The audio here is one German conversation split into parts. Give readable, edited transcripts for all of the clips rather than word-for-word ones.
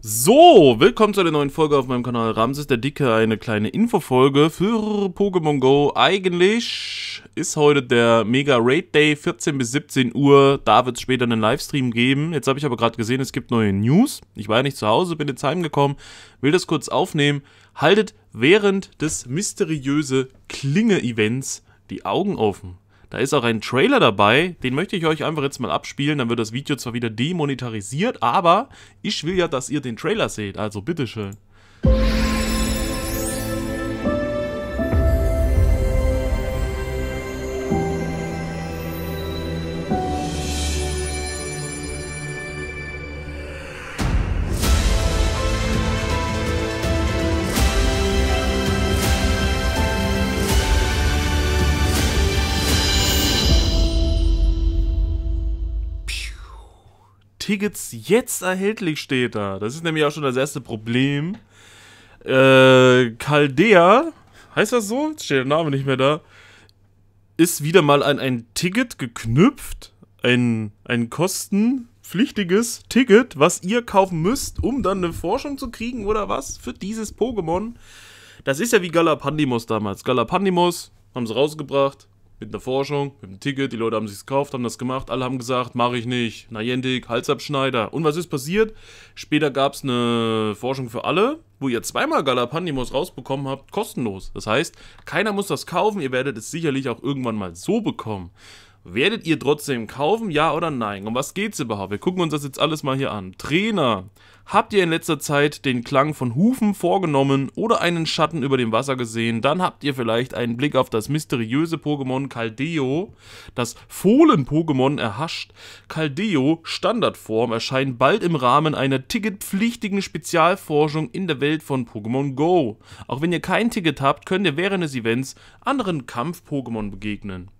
So, willkommen zu einer neuen Folge auf meinem Kanal Ramses der Dicke, eine kleine Infofolge für Pokémon Go. Eigentlich ist heute der Mega Raid Day, 14 bis 17 Uhr, da wird es später einen Livestream geben. Jetzt habe ich aber gerade gesehen, es gibt neue News. Ich war ja nicht zu Hause, bin jetzt heimgekommen, will das kurz aufnehmen. Haltet während des mysteriösen Klinge-Events die Augen offen. Da ist auch ein Trailer dabei, den möchte ich euch einfach jetzt mal abspielen, dann wird das Video zwar wieder demonetarisiert, aber ich will ja, dass ihr den Trailer seht, also bitteschön. Tickets jetzt erhältlich steht da. Das ist nämlich auch schon das erste Problem. Keldeo, heißt das so? Jetzt steht der Name nicht mehr da. Ist wieder mal an ein Ticket geknüpft. Ein kostenpflichtiges Ticket, was ihr kaufen müsst, um dann eine Forschung zu kriegen oder was für dieses Pokémon. Das ist ja wie Galapandimos damals. Galapandimos haben sie rausgebracht. Mit einer Forschung, mit einem Ticket, die Leute haben sich's gekauft, haben das gemacht, alle haben gesagt, mache ich nicht, Niantic, Halsabschneider. Und was ist passiert? Später gab's eine Forschung für alle, wo ihr zweimal Galapandimos rausbekommen habt, kostenlos. Das heißt, keiner muss das kaufen, ihr werdet es sicherlich auch irgendwann mal so bekommen. Werdet ihr trotzdem kaufen, ja oder nein? Um was geht's überhaupt? Wir gucken uns das jetzt alles mal hier an. Trainer, habt ihr in letzter Zeit den Klang von Hufen vorgenommen oder einen Schatten über dem Wasser gesehen? Dann habt ihr vielleicht einen Blick auf das mysteriöse Pokémon Keldeo, das Fohlen-Pokémon erhascht. Keldeo, Standardform, erscheint bald im Rahmen einer ticketpflichtigen Spezialforschung in der Welt von Pokémon Go. Auch wenn ihr kein Ticket habt, könnt ihr während des Events anderen Kampf-Pokémon begegnen.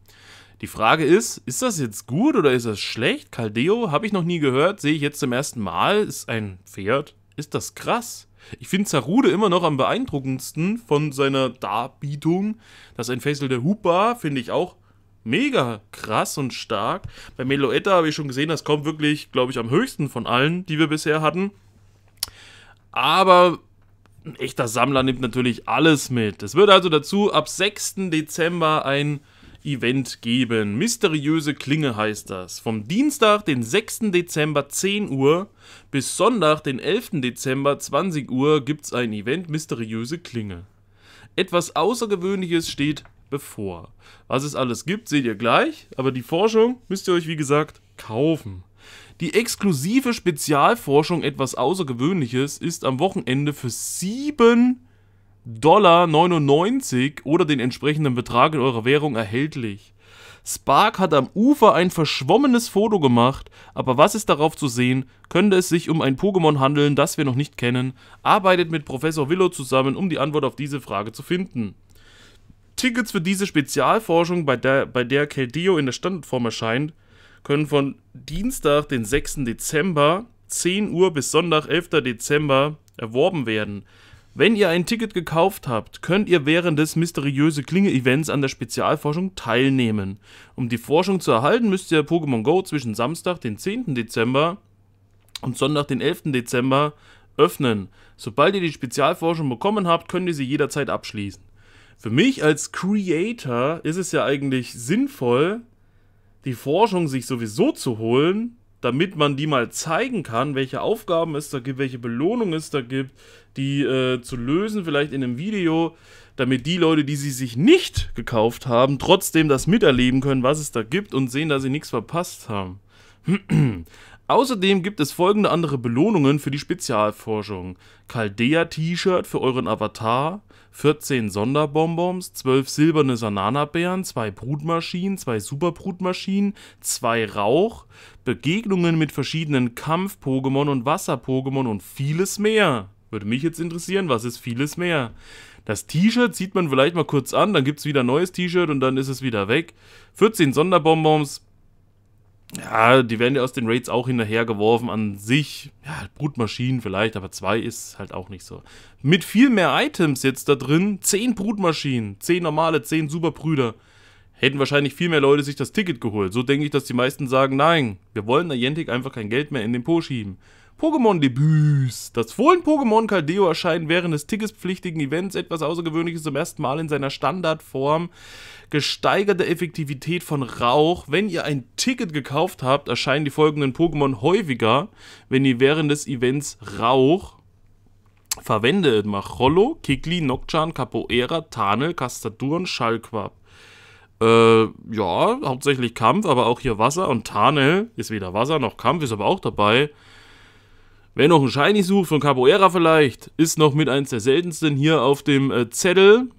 Die Frage ist das jetzt gut oder ist das schlecht? Keldeo habe ich noch nie gehört, sehe ich jetzt zum ersten Mal. Ist ein Pferd? Ist das krass? Ich finde Zarude immer noch am beeindruckendsten von seiner Darbietung. Das entfesselte Hupa finde ich auch mega krass und stark. Bei Meloetta habe ich schon gesehen, das kommt wirklich, glaube ich, am höchsten von allen, die wir bisher hatten. Aber ein echter Sammler nimmt natürlich alles mit. Es wird also dazu ab 6. Dezember ein Event geben. Mysteriöse Klinge heißt das. Vom Dienstag, den 6. Dezember 10 Uhr bis Sonntag, den 11. Dezember 20 Uhr gibt es ein Event Mysteriöse Klinge. Etwas Außergewöhnliches steht bevor. Was es alles gibt, seht ihr gleich, aber die Forschung müsst ihr euch wie gesagt kaufen. Die exklusive Spezialforschung Etwas Außergewöhnliches ist am Wochenende für 7,99 $ oder den entsprechenden Betrag in eurer Währung erhältlich. Spark hat am Ufer ein verschwommenes Foto gemacht, aber was ist darauf zu sehen? Könnte es sich um ein Pokémon handeln, das wir noch nicht kennen? Arbeitet mit Professor Willow zusammen, um die Antwort auf diese Frage zu finden. Tickets für diese Spezialforschung, bei der Keldeo in der Standardform erscheint, können von Dienstag, den 6. Dezember, 10 Uhr bis Sonntag, 11. Dezember, erworben werden. Wenn ihr ein Ticket gekauft habt, könnt ihr während des mysteriösen Klinge-Events an der Spezialforschung teilnehmen. Um die Forschung zu erhalten, müsst ihr Pokémon Go zwischen Samstag, den 10. Dezember und Sonntag, den 11. Dezember öffnen. Sobald ihr die Spezialforschung bekommen habt, könnt ihr sie jederzeit abschließen. Für mich als Creator ist es ja eigentlich sinnvoll, die Forschung sich sowieso zu holen, damit man die mal zeigen kann, welche Aufgaben es da gibt, welche Belohnungen es da gibt, die zu lösen, vielleicht in einem Video, damit die Leute, die sie sich nicht gekauft haben, trotzdem das miterleben können, was es da gibt und sehen, dass sie nichts verpasst haben. Außerdem gibt es folgende andere Belohnungen für die Spezialforschung. Keldeo-T-Shirt für euren Avatar, 14 Sonderbonbons, 12 silberne Sananabären, 2 Brutmaschinen, 2 Superbrutmaschinen, 2 Rauch, Begegnungen mit verschiedenen Kampf-Pokémon und Wasser-Pokémon und vieles mehr. Würde mich jetzt interessieren, was ist vieles mehr? Das T-Shirt zieht man vielleicht mal kurz an, dann gibt es wieder ein neues T-Shirt und dann ist es wieder weg. 14 Sonderbonbons. Ja, die werden ja aus den Raids auch hinterhergeworfen an sich. Ja, Brutmaschinen vielleicht, aber 2 ist halt auch nicht so. Mit viel mehr Items jetzt da drin, 10 Brutmaschinen, 10 normale, 10 Superbrüder. Hätten wahrscheinlich viel mehr Leute sich das Ticket geholt. So denke ich, dass die meisten sagen, nein, wir wollen Niantic einfach kein Geld mehr in den Po schieben. Pokémon-Debüts. Das Fohlen-Pokémon Keldeo erscheint während des ticketspflichtigen Events etwas Außergewöhnliches zum ersten Mal in seiner Standardform. Gesteigerte Effektivität von Rauch. Wenn ihr ein Ticket gekauft habt, erscheinen die folgenden Pokémon häufiger, wenn ihr während des Events Rauch verwendet. Machollo, Kikli, Nokchan, Kapoera, Tanel, Kastadur, Schallquab. Ja, hauptsächlich Kampf, aber auch hier Wasser. Und Tanel ist weder Wasser noch Kampf, ist aber auch dabei. Wer noch einen Shiny sucht, von Capoeira vielleicht, ist noch mit eins der seltensten hier auf dem Zettel.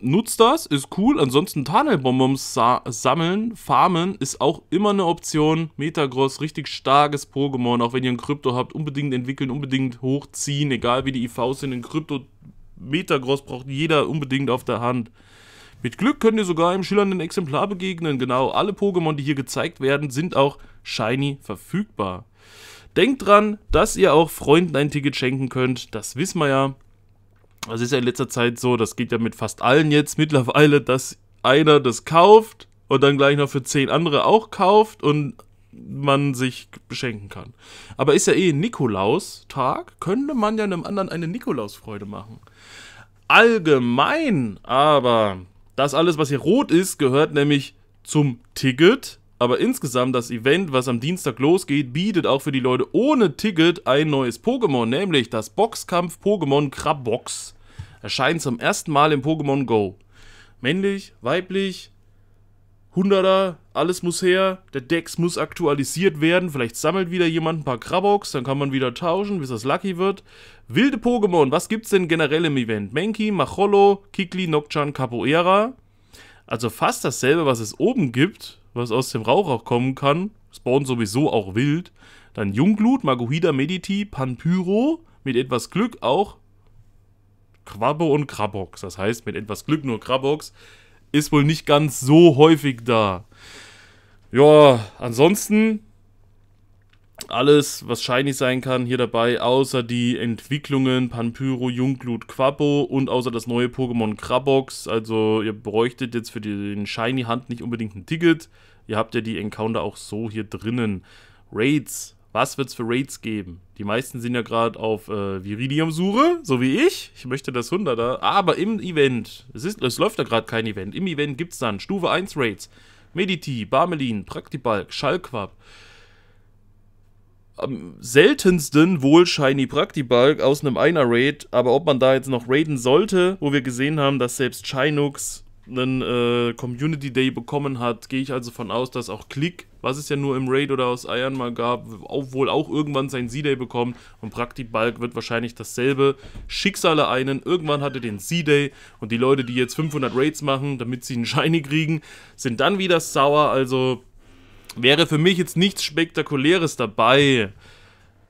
Nutzt das, ist cool. Ansonsten Tanel-Bonbons sammeln, farmen ist auch immer eine Option. Metagross, richtig starkes Pokémon. Auch wenn ihr ein Krypto habt, unbedingt entwickeln, unbedingt hochziehen. Egal wie die IVs sind, ein Krypto Metagross braucht jeder unbedingt auf der Hand. Mit Glück könnt ihr sogar im schillernden Exemplar begegnen. Genau, alle Pokémon, die hier gezeigt werden, sind auch shiny verfügbar. Denkt dran, dass ihr auch Freunden ein Ticket schenken könnt. Das wissen wir ja. Das ist ja in letzter Zeit so, das geht ja mit fast allen jetzt mittlerweile, dass einer das kauft und dann gleich noch für 10 andere auch kauft und man sich beschenken kann. Aber ist ja eh Nikolaustag, könnte man ja einem anderen eine Nikolausfreude machen. Allgemein aber, das alles, was hier rot ist, gehört nämlich zum Ticket. Aber insgesamt das Event, was am Dienstag losgeht, bietet auch für die Leute ohne Ticket ein neues Pokémon, nämlich das Boxkampf-Pokémon Krabbox. Erscheint zum ersten Mal im Pokémon Go. Männlich, weiblich, 100er, alles muss her. Der Dex muss aktualisiert werden. Vielleicht sammelt wieder jemand ein paar Krabbox, dann kann man wieder tauschen, bis das Lucky wird. Wilde Pokémon, was gibt's denn generell im Event? Mankey, Machollo, Kikli, Nokchan, Capoeira. Also fast dasselbe, was es oben gibt, was aus dem Rauch auch kommen kann, spawnen sowieso auch wild. Dann Jungglut, Maguhida, Mediti, Pampyro, mit etwas Glück auch Quabbe und Krabbox. Das heißt, mit etwas Glück nur Krabbox ist wohl nicht ganz so häufig da. Ja, ansonsten alles, was shiny sein kann, hier dabei, außer die Entwicklungen Pampyro, Jungglut, Quabbo und außer das neue Pokémon Krabbox. Also ihr bräuchtet jetzt für den shiny Hand nicht unbedingt ein Ticket. Ihr habt ja die Encounter auch so hier drinnen. Raids. Was wird es für Raids geben? Die meisten sind ja gerade auf Viridium-Suche, so wie ich. Ich möchte das 100er. Aber im Event, es läuft ja gerade kein Event. Im Event gibt es dann Stufe 1 Raids. Mediti, Barmelin, Praktibalk, Schallquab. Am seltensten wohl Shiny Praktibalk aus einem Einer-Raid, aber ob man da jetzt noch raiden sollte, wo wir gesehen haben, dass selbst Shinux einen Community Day bekommen hat, gehe ich also von aus, dass auch Klick, was es ja nur im Raid oder aus Eiern mal gab, wohl auch irgendwann seinen C-Day bekommt und Praktibalk wird wahrscheinlich dasselbe Schicksal ereignen. Irgendwann hatte den C-Day und die Leute, die jetzt 500 Raids machen, damit sie einen Shiny kriegen, sind dann wieder sauer, also wäre für mich jetzt nichts Spektakuläres dabei.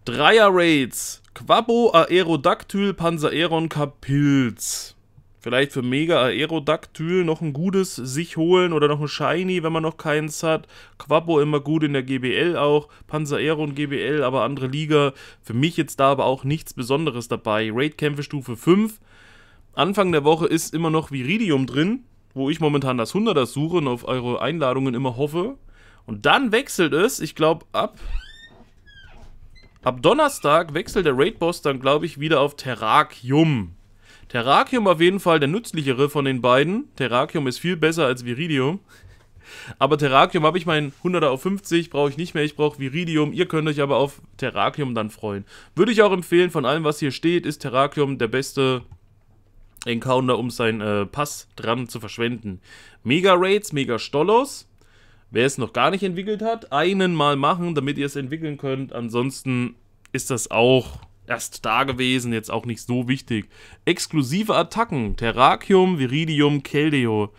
Dreier-Raids. Quabbo, Aerodactyl, Panzer Aeron, Kapilz. Vielleicht für Mega Aerodactyl noch ein gutes sich holen oder noch ein Shiny, wenn man noch keins hat. Quabbo immer gut in der GBL auch. Panzer Aeron GBL, aber andere Liga. Für mich jetzt da aber auch nichts Besonderes dabei. Raid-Kämpfe Stufe 5. Anfang der Woche ist immer noch Viridium drin, wo ich momentan das 100er suche und auf eure Einladungen immer hoffe. Und dann wechselt es, ich glaube, ab Donnerstag wechselt der Raid-Boss dann, glaube ich, wieder auf Terrakium. Terrakium auf jeden Fall der nützlichere von den beiden. Terrakium ist viel besser als Viridium. Aber Terrakium habe ich mein 100er auf 50, brauche ich nicht mehr, ich brauche Viridium. Ihr könnt euch aber auf Terrakium dann freuen. Würde ich auch empfehlen, von allem, was hier steht, ist Terrakium der beste Encounter, um seinen Pass dran zu verschwenden. Mega-Raids, Mega-Stollos. Wer es noch gar nicht entwickelt hat, einen mal machen, damit ihr es entwickeln könnt. Ansonsten ist das auch erst da gewesen, jetzt auch nicht so wichtig. Exklusive Attacken, Terrakium, Viridium, Keldeo.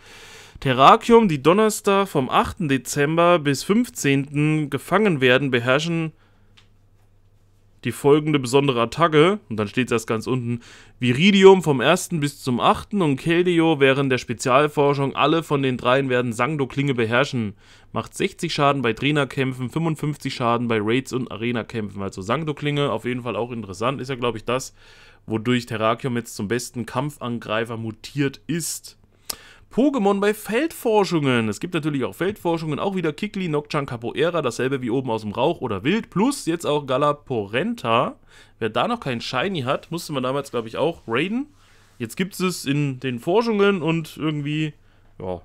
Terrakium, die Donnerstag vom 8. Dezember bis 15. gefangen werden, beherrschen die folgende besondere Attacke. Und dann steht es erst ganz unten. Viridium vom 1. bis zum 8. und Keldeo während der Spezialforschung. Alle von den dreien werden Sangdo-Klinge beherrschen. Macht 60 Schaden bei Trainerkämpfen, 55 Schaden bei Raids und Arena-Kämpfen. Also Sangdo-Klinge auf jeden Fall auch interessant. Ist ja, glaube ich, das, wodurch Terrakium jetzt zum besten Kampfangreifer mutiert ist. Pokémon bei Feldforschungen. Es gibt natürlich auch Feldforschungen, auch wieder Kikli, Nokchan, Kapoera, dasselbe wie oben aus dem Rauch oder Wild, plus jetzt auch Galaporenta. Wer da noch keinen Shiny hat, musste man damals, glaube ich, auch raiden. Jetzt gibt es in den Forschungen und irgendwie, ja,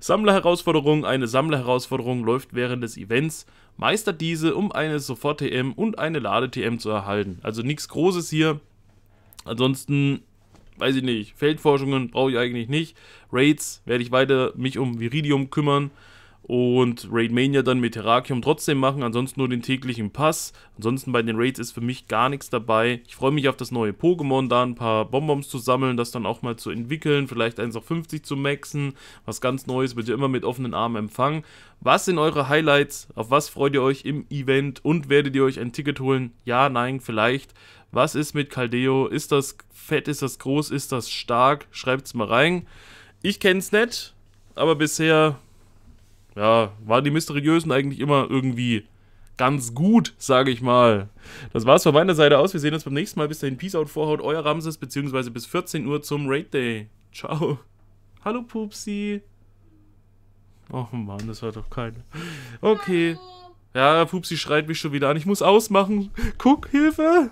Sammlerherausforderung. Eine Sammlerherausforderung läuft während des Events. Meistert diese, um eine Sofort-TM und eine Lade-TM zu erhalten. Also nichts Großes hier. Ansonsten, weiß ich nicht, Feldforschungen brauche ich eigentlich nicht. Raids werde ich weiter mich um Viridium kümmern. Und Raidmania dann mit Terrakium trotzdem machen, ansonsten nur den täglichen Pass. Ansonsten bei den Raids ist für mich gar nichts dabei. Ich freue mich auf das neue Pokémon, da ein paar Bonbons zu sammeln, das dann auch mal zu entwickeln, vielleicht 1 auf 50 zu maxen. Was ganz Neues wird ja immer mit offenen Armen empfangen. Was sind eure Highlights? Auf was freut ihr euch im Event? Und werdet ihr euch ein Ticket holen? Ja, nein, vielleicht. Was ist mit Keldeo? Ist das fett? Ist das groß? Ist das stark? Schreibt es mal rein. Ich kenne es nicht, aber bisher... ja, waren die Mysteriösen eigentlich immer irgendwie ganz gut, sage ich mal. Das war's von meiner Seite aus. Wir sehen uns beim nächsten Mal. Bis dahin, Peace out, Vorhaut, euer Ramses, beziehungsweise bis 14 Uhr zum Raid Day. Ciao. Hallo, Pupsi. Oh Mann, das war doch keine. Okay. Ja, Pupsi schreit mich schon wieder an. Ich muss ausmachen. Guck, Hilfe.